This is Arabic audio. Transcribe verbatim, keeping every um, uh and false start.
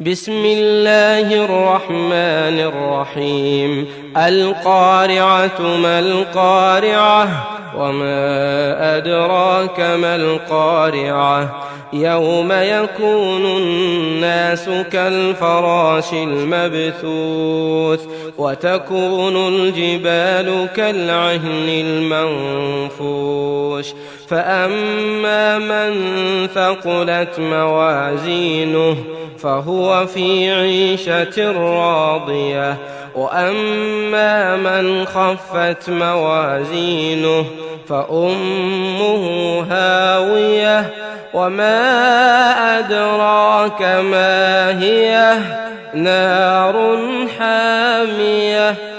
بسم الله الرحمن الرحيم. القارعة ما القارعة وما أدراك ما القارعة. يوم يكون الناس كالفراش المبثوث وتكون الجبال كالعهن المنفوش. فأما من ثقلت موازينه فهو في عيشة راضية، وأما من خفت موازينه فأمه هاوية. وما أدراك ما هي؟ نار حامية.